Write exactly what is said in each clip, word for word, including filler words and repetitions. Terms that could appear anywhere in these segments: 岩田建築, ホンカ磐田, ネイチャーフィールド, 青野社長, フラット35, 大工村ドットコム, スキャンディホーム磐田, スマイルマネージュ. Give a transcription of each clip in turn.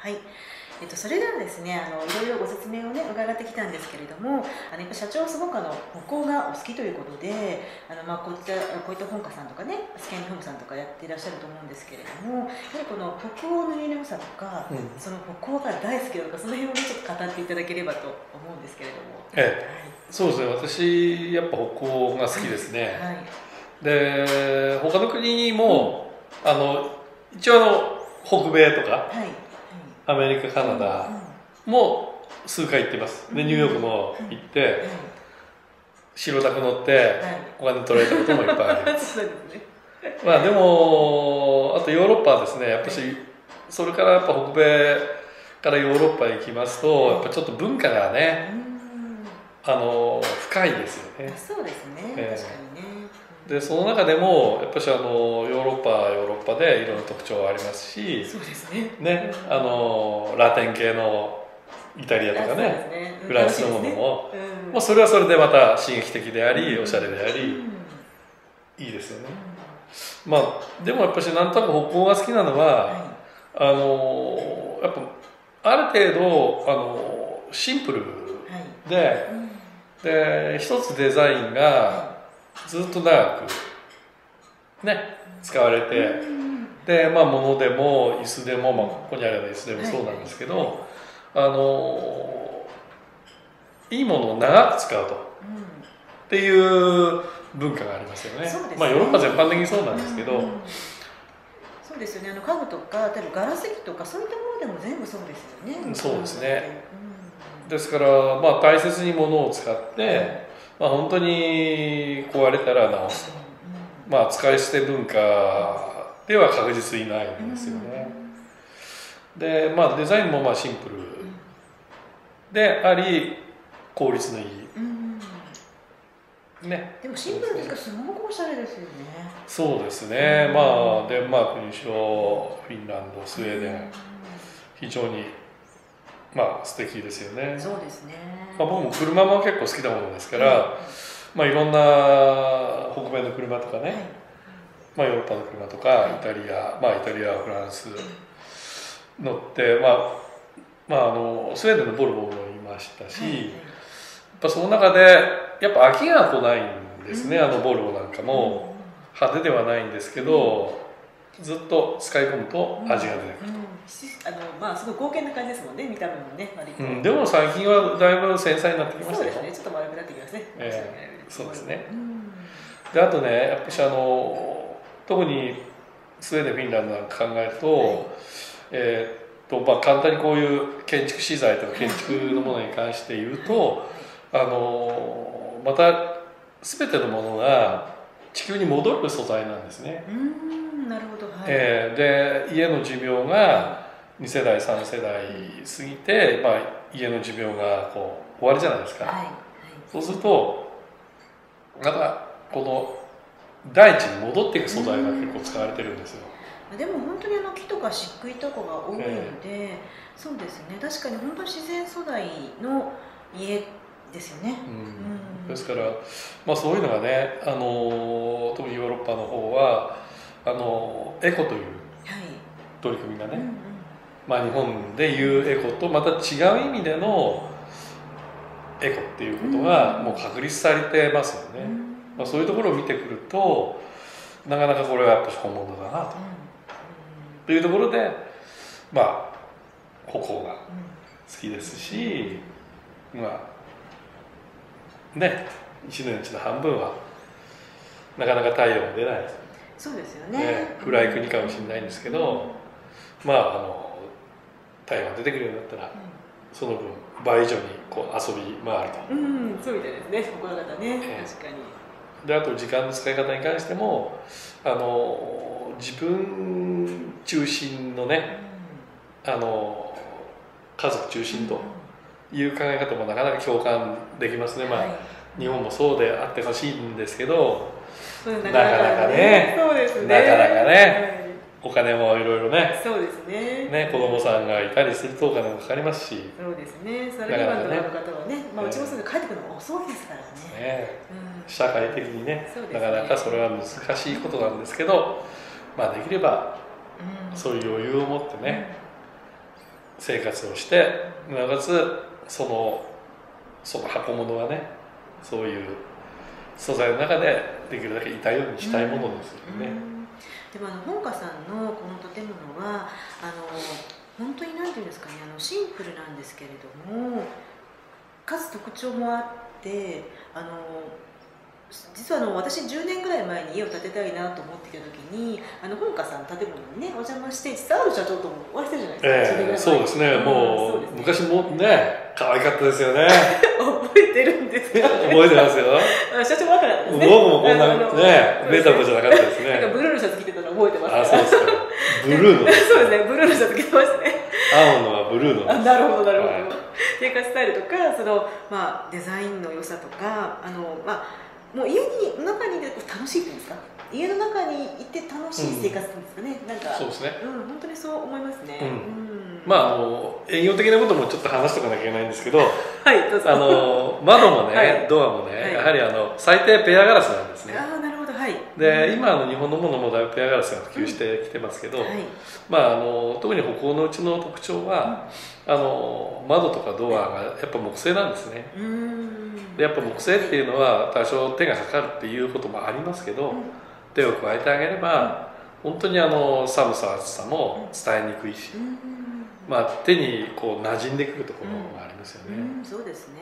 はい、えっと、それではですね、あのいろいろご説明をね伺ってきたんですけれども、あのやっぱ社長はすごくあの歩行がお好きということで、あの、まあ、こういったこういった本家さんとかね、スキャンフームさんとかやっていらっしゃると思うんですけれども、やはりこの歩行の良さとか、うん、その歩行が大好きだとか、その辺を、ね、ちょっと語っていただければと思うんですけれども。ええ、そうですね、私やっぱ歩行が好きですね。はいはい、で他の国も、うん、あの一応あの北米とか、はい、アメリカ、カナダも数回行ってます。で、ニューヨークも行って、白タク乗って、お金取られたこともいっぱいあります。まあでも、あとヨーロッパはですね、やっぱし、それからやっぱ北米からヨーロッパへ行きますと、やっぱちょっと文化がね、あの深いですよね。そうですね、確かにね。でその中でもやっぱりあのヨーロッパヨーロッパでいろんな特徴がありますし、そうですね、ね、あのラテン系のイタリアとかね、フランスのものも、うん、まあそれはそれでまた刺激的であり、うん、おしゃれであり、うん、いいですよね。うん、まあでもやっぱりなんとなく北欧が好きなのは、はい、あのやっぱある程度あのシンプルで、はい、うん、で一つデザインが、はい、ずっと長くね使われて、でまあ物でも椅子でも、まあ、ここにあるような椅子でもそうなんですけど、はい、あのいいものを長く使うと、うん、っていう文化がありますよね。そうですね、まあヨーロッパ全般的にそうなんですけど、うんうん、そうですよね、あの家具とか例えばガラス席とかそういったものでも全部そうですよね。そうですね、うん、ですから、まあ、大切に物を使って、うん、まあ本当に壊れたら直すと、うん、まあ使い捨て文化では確実にないんですよね。うん、でまあデザインもまあシンプルであり効率のいい、うん、ね、でもシンプルですがすごくおしゃれですよね。そうですね、うん、まあデンマークにしろフィンランド、スウェーデン、うん、非常にまあ素敵ですよね。そうですね、まあ僕も車も結構好きなものですから、うん、まあいろんな北米の車とかね、はい、まあヨーロッパの車とか、はい、イタリア、まあイタリア、フランス乗って、まあ、まああのスウェーデンのボルボもいましたし、はいはい、やっぱその中でやっぱ飽きが来ないんですね、うん、あのボルボなんかも派手ではないんですけど、うん、ずっと使い込むと味が出てくると、うんうん、あのまあすごい豪快な感じですもんね、見た目もね、うん、でも最近はだいぶ繊細になってきましたよ。そうですね、ちょっと丸くなってきますね、えー、そうですね、うん、であとねやっぱしあの特にスウェーデン、フィンランドなんか考えると、はい、えー、っとまあ簡単にこういう建築資材とか建築のものに関して言うとあのまた全てのものが地球に戻る素材なんですね。うん、なるほど、はい、えー、で家の寿命がに世代さん世代過ぎて、まあ、家の寿命がこう終わるじゃないですか、はいはい、そうするとまたこの大地に戻っていく素材が結構使われてるんですよ。でも本当にあの木とか漆喰とかが多いので、えー、そうですね、確かに本当に自然素材の家ですよね。うんうん、ですから、まあ、そういうのがね、あの特にヨーロッパの方はあのエコという取り組みがね、はい、うんうん、まあ、日本でいうエコとまた違う意味でのエコっていうことがもう確立されてますよね。うんうん、まあ、そういうところを見てくるとなかなかこれはやっぱり本物だなと、うんうん、というところでまあ歩行が好きですし、うん、まあね、一年のうちの半分はなかなか太陽も出ないです。そうですよね、暗い国かもしれないんですけど、まああの太陽が出てくるようになったら、うん、その分倍以上にこう遊び回ると、うん、そうみたいですね、心がね、えー、確かに。であと時間の使い方に関してもあの自分中心のね、うん、あの家族中心という考え方もなかなか共感できますね。まあ、はい、日本もそうであってほしいんですけど、なかなかね、なかなかね、お金もいろいろね、そうですね、ね、子供さんがいたりするとお金もかかりますし、そうですね、サラリーマンの方はね、まあうちもすぐ帰ってくるのが遅いですからね、社会的にね、なかなかそれは難しいことなんですけど、まあできればそういう余裕を持ってね、生活をして、なおかつそのその箱物はね、そういう素材の中でできるだけいたようにしたいものですよね。うんうん、でもあの本家さんのこの建物はあの本当に何て言うんですかね、あのシンプルなんですけれども、かつ特徴もあって、あの実はあの私じゅうねんぐらい前に家を建てたいなと思っていた時に、あの本家さんの建物にねお邪魔して、実はある社長ともお会いしてるじゃないですか。えー、そうですね、もう、ね、昔もね可愛かったですよね。覚えてるんですか、ね、覚えてますよ。社長若かったですね。僕もこんなねメタボじゃなかったですね。なんかブルーのシャツ着てたの覚えてますか。あ、そうですか。ブルーのそうですね、ブルーのシャツ着てますね。青のはブルーの。あ、なるほどなるほど。生活スタイルとかそのまあデザインの良さとか、あのまあもう家に中にいて楽しいっていうんですか。家の中にいて楽しい生活っていうんですかね。うん、なんかそうですね。うん、本当にそう思いますね。うんうん、まああの営業的なこともちょっと話しとかなきゃいけないんですけど、はいどうぞ。あの窓もね、はい、ドアもね、はい、やはりあの最低ペアガラスなんですね。ああ、なるほど、はい。で、うん、今の日本のものもだいぶペアガラスが普及してきてますけど、うん、はい、まああの特に歩行のうちの特徴は、うん、あの窓とかドアがやっぱ木製なんですね。うん、やっぱ木製っていうのは多少手がかかるっていうこともありますけど、うん、手を加えてあげれば、うん、本当にあの寒さ暑さも伝えにくいし、うん、まあ、手にこう馴染んでくるところがありますよね。うんうん、そうですね。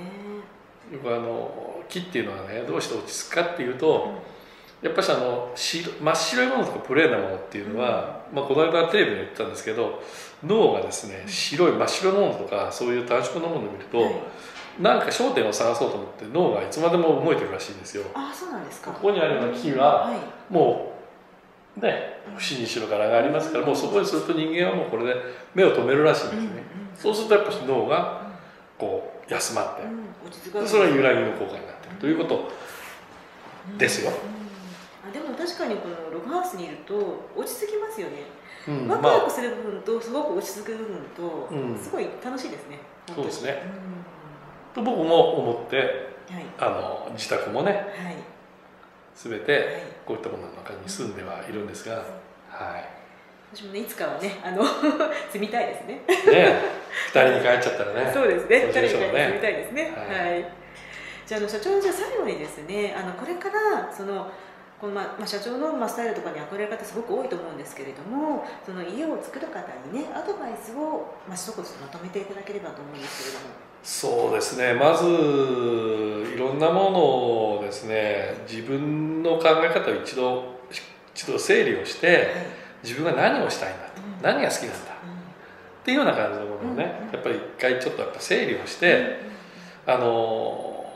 よくあの木っていうのはね、どうして落ち着くかっていうと、うん、やっぱしあの白真っ白いものとかプレーンなものっていうのは、うん、まあ、この間テレビで言ったんですけど、脳がですね、白い真っ白いものとかそういう単色のものを見ると、うん、なんか焦点を探そうと思って脳がいつまでも動いてるらしいんですよ。ああ、そうなんですか。ここにあるような木はもうね、節に白柄がありますから、もうそこにすると人間はもうこれで目を留めるらしいんですね。そうするとやっぱり脳がこう休まって、それは揺らぎの効果になっているということですよ。でも確かにこのログハウスにいると落ち着きますよね。ワクワクする部分とすごく落ち着く部分とすごい楽しいですね。そうですね。と僕も思って、はい、あの自宅もね、はい、全てこういったものの中に住んではいるんですが、はい、私もね、いつかはね、あの住みたいですね。ね、ふたりに帰っちゃったらね。そうですね。ふたりに帰って住みたいですね。はい。はい、じゃあ、あの社長、じゃあ最後にですね、あのこれからそのこのまあ社長のまあスタイルとかに憧れる方すごく多いと思うんですけれども、その家を作る方にねアドバイスをまあ一言まとめていただければと思うんですけれども。そうですね、まずいろんなものをですね、自分の考え方を一度一度整理をして、はい、自分が何をしたいんだと、うん、何が好きなんだ、うん、っていうような感じのものをね、うんうん、やっぱり一回ちょっとやっぱ整理をして、うんうん、あの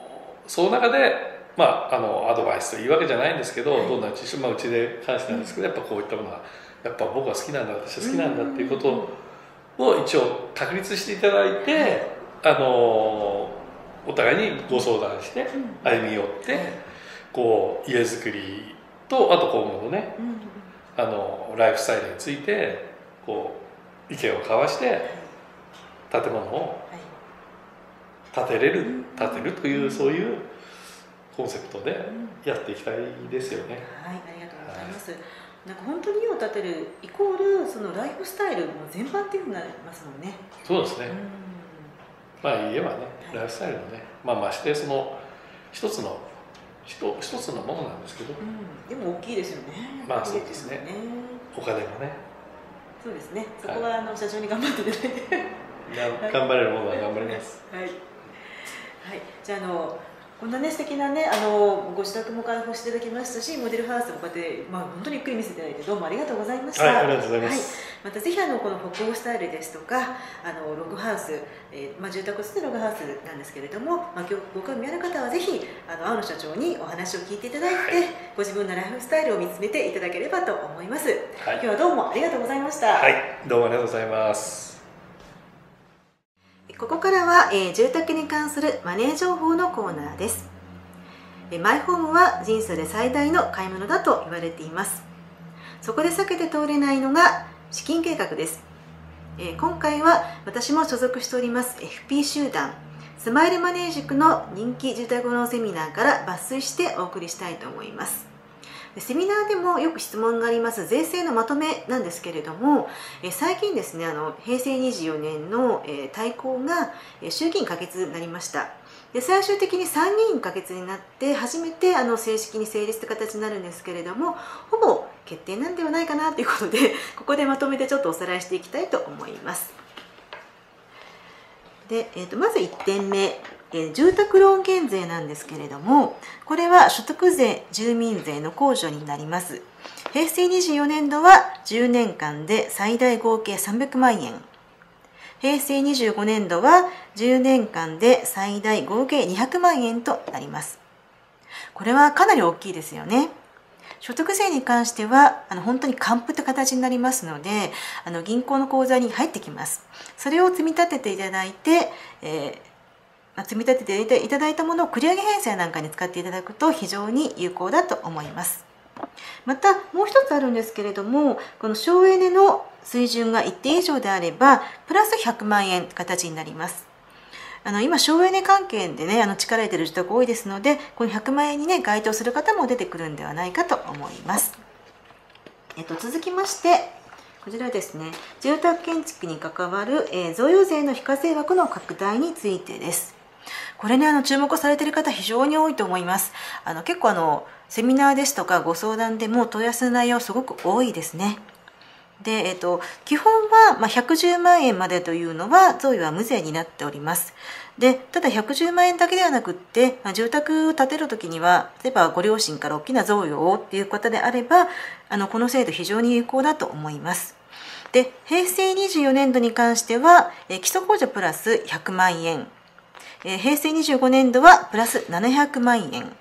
その中でまあ、あのアドバイスというわけじゃないんですけど、はい、どんなうち、まあ、うちで関してなんですけど、やっぱこういったものはやっぱ僕は好きなんだ、私は好きなんだっていうことを一応確立していただいて、はい、あのお互いにご相談して歩み寄って、はい、こう家づくりとあと今後のね、はい、あのライフスタイルについてこう意見を交わして建物を建てれる建てるというそういうコンセプトでやっていきたいですよね。はい、ありがとうございます。はい、なんか本当に家を建てるイコールそのライフスタイルも全般っていうふうになりますもんね。そうですね。まあ家はね、ライフスタイルのね、まあましてその一つの一一つのものなんですけど、うん、でも大きいですよね。まあそうですね。お金もね。そうですね。そこはあの社長に頑張っていただいて、はい、頑張れるものは頑張ります。はい。はい。じゃあ、あの。こんなね素敵なねあのご自宅も開放していただきましたし、モデルハウスもこうやって、まあ、本当にゆっくり見せていただいてどうもありがとうございました。はい、ありがとうございます。はい、またぜひあのこの北欧スタイルですとかあのログハウス、えー、まあ住宅をするログハウスなんですけれども、まあご興味ある方はぜひあの青野社長にお話を聞いていただいて、はい、ご自分のライフスタイルを見つめていただければと思います。はい、今日はどうもありがとうございました。はい、どうもありがとうございます。ここからは、えー、住宅に関するマネー情報のコーナーです。えー、マイホームは人生で最大の買い物だと言われています。そこで避けて通れないのが資金計画です。えー、今回は私も所属しております エフピー 集団スマイルマネージュクの人気住宅ローンセミナーから抜粋してお送りしたいと思います。セミナーでもよく質問があります税制のまとめなんですけれども、最近ですね、あのへいせいにじゅうよねんの大綱が衆議院可決になりました。で、最終的に参議院可決になって初めてあの正式に成立という形になるんですけれども、ほぼ決定なんではないかなということで、ここでまとめてちょっとおさらいしていきたいと思います。で、えー、とまずいってんめ、えー、住宅ローン減税なんですけれども、これは所得税住民税の控除になります。へいせいにじゅうよねんどはじゅうねんかんで最大合計さんびゃくまんえん、へいせいにじゅうごねんどはじゅうねんかんで最大合計にひゃくまんえんとなります。これはかなり大きいですよね。所得税に関してはあの本当に還付という形になりますので、あの銀行の口座に入ってきます。それを積み立てていただいて、えー、積み立てていただいたものを繰り上げ返済なんかに使っていただくと非常に有効だと思います。またもう一つあるんですけれども、この省エネの水準が一定以上であればプラスひゃくまんえんという形になります。あの今省エネ関係でね、あの力を入れている住宅多いですので、このひゃくまんえんにね該当する方も出てくるんではないかと思います。えっと、続きましてこちらですね、住宅建築に関わる、えー、贈与税の非課税枠の拡大についてです。これね、あの注目されている方非常に多いと思います。あの結構あのセミナーですとかご相談でも問い合わせの内容すごく多いですね。で、えっと、基本は、まあ、ひゃくじゅうまんえんまでというのは贈与は無税になっております。で、ただひゃくじゅうまんえんだけではなくって、まあ、住宅を建てる時には例えばご両親から大きな贈与をっていう方であれば、あのこの制度非常に有効だと思います。で、へいせいにじゅうよねんどに関しては、えー、基礎控除プラスひゃくまんえん、えー、へいせいにじゅうごねんどはプラスななひゃくまんえん、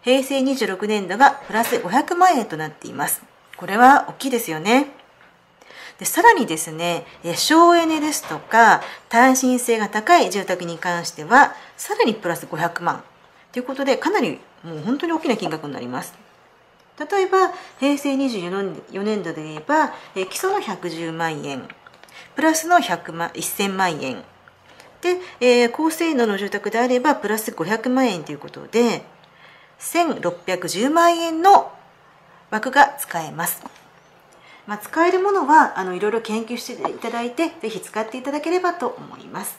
へいせいにじゅうろくねんどがプラスごひゃくまんえんとなっています。これは大きいですよね。でさらにですね、省エネですとか耐震性が高い住宅に関してはさらにプラスごひゃくまんということで、かなりもう本当に大きな金額になります。例えばへいせいにじゅうよねんどで言えば基礎のひゃくじゅうまんえんプラスのせんまんえんで、高性能の住宅であればプラスごひゃくまんえんということでせんろっぴゃくじゅうまんえんの枠が使えます。まあ使えるものはあのいろいろ研究していただいて、ぜひ使っていただければと思います。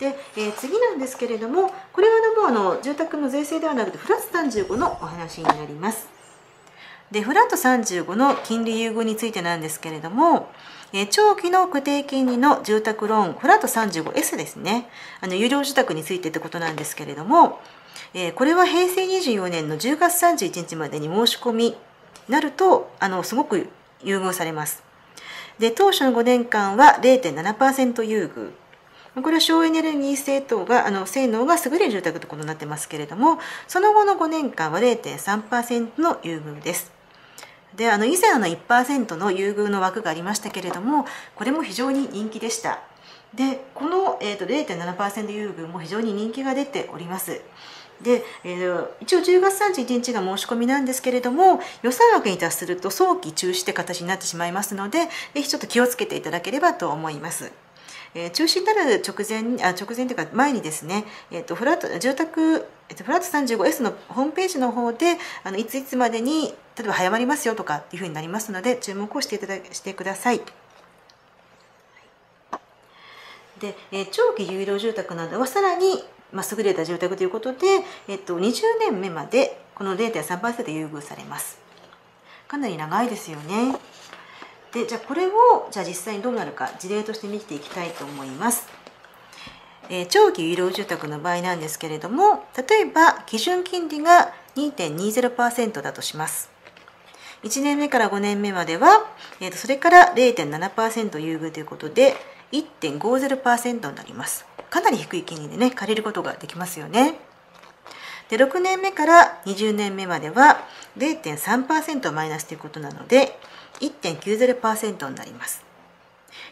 で、えー、次なんですけれども、これはもうあの住宅の税制ではなくてフラットさんじゅうごのお話になります。で、フラットさんじゅうごの金利優遇についてなんですけれども、えー、長期の固定金利の住宅ローンフラットさんじゅうごエス ですね、あの有料住宅についてってことなんですけれども、えー、これはへいせいにじゅうよねんのじゅうがつさんじゅういちにちまでに申し込みなるとあのすごく優遇されます。で、当初のごねんかんは れいてんななパーセント 優遇。これは省エネルギー性等があの性能が優れる住宅とことなってますけれども、その後のごねんかんは れいてんさんパーセント の優遇です。で、あの以前あの いちパーセント の優遇の枠がありましたけれども、これも非常に人気でした。で、この、えーと、れいてんななパーセント 優遇も非常に人気が出ております。で、えー、一応じゅうがつさんじゅういちにちが申し込みなんですけれども、予算枠に達すると早期中止という形になってしまいますので、ぜひちょっと気をつけていただければと思います。えー、中止になる直前あ直前というか前にですね、えー、とフラット住宅、えー、とフラット さんじゅうごエス のホームページの方であのいついつまでに例えば早まりますよとかっていうふうになりますので、注目をしていただしてください。で、えー、長期有料住宅などはさらにまあ優れた住宅ということで、えっと、にじゅうねんめまでこの れいてんさんパーセント 優遇されます。かなり長いですよね。で、じゃあこれをじゃあ実際にどうなるか事例として見ていきたいと思います。えー、長期有料住宅の場合なんですけれども、例えば基準金利が にてんにじゅうパーセント だとします。いちねんめからごねんめまでは、えー、とそれから れいてんななパーセント 優遇ということで いってんごじゅうパーセント になります。かなり低い金利でね、借りることができますよね。で、ろくねんめからにじゅうねんめまでは れいてんさんパーセント マイナスということなので いってんきゅうじゅうパーセント になります。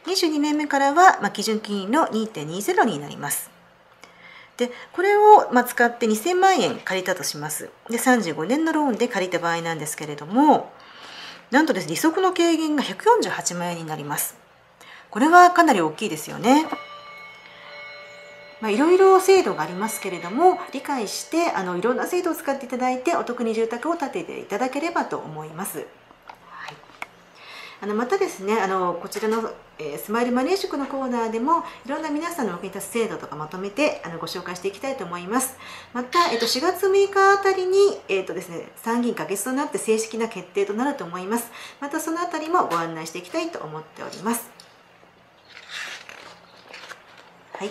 にじゅうにねんめからは、まあ、基準金利の にてんにじゅう になります。で、これを、まあ、使ってにせんまんえん借りたとします。で、さんじゅうごねんのローンで借りた場合なんですけれども、なんとですね、利息の軽減がひゃくよんじゅうはちまんえんになります。これはかなり大きいですよね。いろいろ制度がありますけれども、理解してあのいろんな制度を使っていただいてお得に住宅を建てていただければと思います。はい、あのまたですね、あのこちらのスマイルマネージュのコーナーでもいろんな皆さんのお役に立つ制度とかまとめてあのご紹介していきたいと思います。また、えっと、しがつむいかあたりに、えっとですね、参議院可決となって正式な決定となると思います。またそのあたりもご案内していきたいと思っております。はい、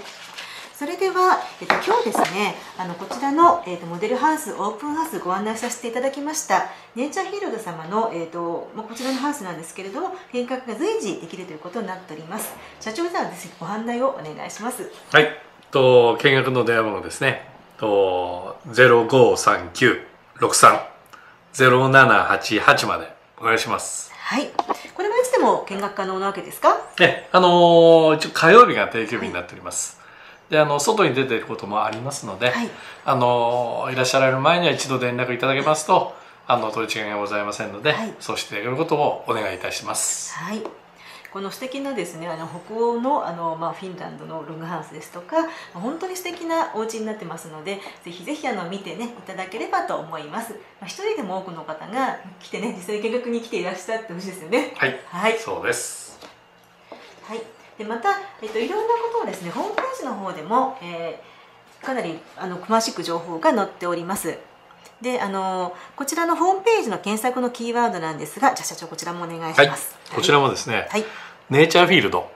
それでは、えっと、今日ですねあのこちらの、えっと、モデルハウスオープンハウスご案内させていただきましたネイチャーフィールド様の、えっと、こちらのハウスなんですけれども、変革が随時できるということになっております。社長さんはですね、ご案内をお願いします。はい、と見学の電話番号ですね、とゼロごーさんきゅうろくさんゼロななはちはちまでお願いします。はい、これはいつでも見学可能なわけですか？え、あの一応火曜日が定休日になっております。はい、で、あの外に出ていることもありますので、はい、あのいらっしゃられる前には一度連絡いただけますと、はい、あの取り違いがございませんので、はい、そうしていることをお願いいたします。はい。この素敵なですね、あの北欧のあのまあフィンランドのログハウスですとか、本当に素敵なお家になってますので、ぜひぜひあの見てねいただければと思います。まあ一人でも多くの方が来てね、実際見学に来ていらっしゃってほしいですよね。はい。はい。そうです。はい。でまた、えっといろんなことをですね、ホームページの方でも、えー、かなりあの詳しく情報が載っております。で、あのこちらのホームページの検索のキーワードなんですが、じゃあ社長こちらもお願いします。はい、こちらもですね、はい、ネイチャーフィールド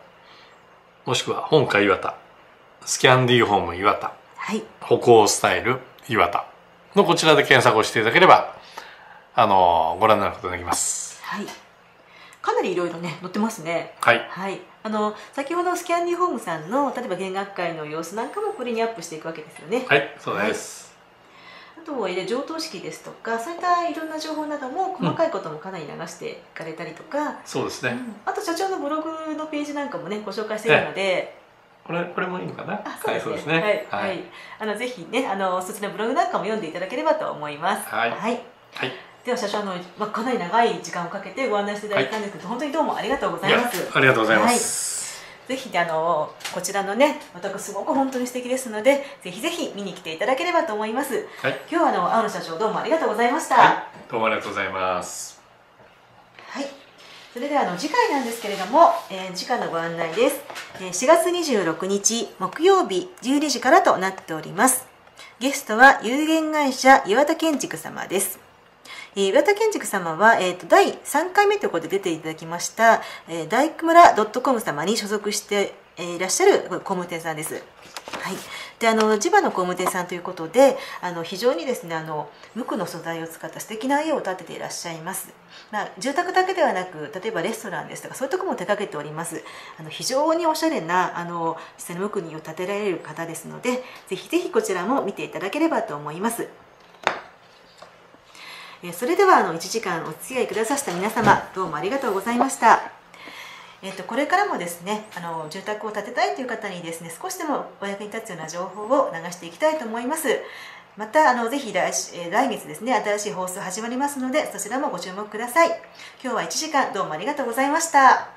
もしくは本家岩田スキャンディーホーム岩田、はい、北欧スタイル岩田のこちらで検索をしていただければあのご覧になることができます。はい、かなりいろいろね載ってますね。はい、はい、あの先ほどスキャンディーホームさんの例えば見学会の様子なんかもこれにアップしていくわけですよね。はい、そうです、はい。上棟式ですとかそういったいろんな情報なども細かいこともかなり流していかれたりとか、うん、そうですね、うん、あと社長のブログのページなんかもねご紹介しているので、これこれもいいのかな。そうですね、はい、あのぜひねあのそちらのブログなんかも読んでいただければと思います。はい、はい、はい、では社長の、まあ、かなり長い時間をかけてご案内していただいたんですけど、はい、本当にどうもありがとうございます。ありがとうございます、はい。ぜひあのこちらのね、またすごく本当に素敵ですので、ぜひぜひ見に来ていただければと思います。はい、今日はあの青野社長どうもありがとうございました。はい、どうもありがとうございます。はい、それではあの次回なんですけれども、えー、次回のご案内です。えー、しがつにじゅうろくにち木曜日じゅうにじからとなっております。ゲストは有限会社岩田建築様です。岩田建築様は、えー、とだいさんかいめということで出ていただきました、えー、大工村ドットコム様に所属して、えー、いらっしゃる工務店さんです。はい、であの地場の工務店さんということで、あの非常にですねあの無垢の素材を使った素敵な家を建てていらっしゃいます。まあ、住宅だけではなく例えばレストランですとかそういうところも手掛けております。あの非常におしゃれなあの実際の無垢を建てられる方ですので、ぜひぜひこちらも見ていただければと思います。それではあのいちじかんお付き合いくださった皆様、どうもありがとうございました。えっと、これからもですねあの住宅を建てたいという方にですね、少しでもお役に立つような情報を流していきたいと思います。またあのぜひ 来, 来月ですね新しい放送始まりますので、そちらもご注目ください。今日はいちじかんどうもありがとうございました。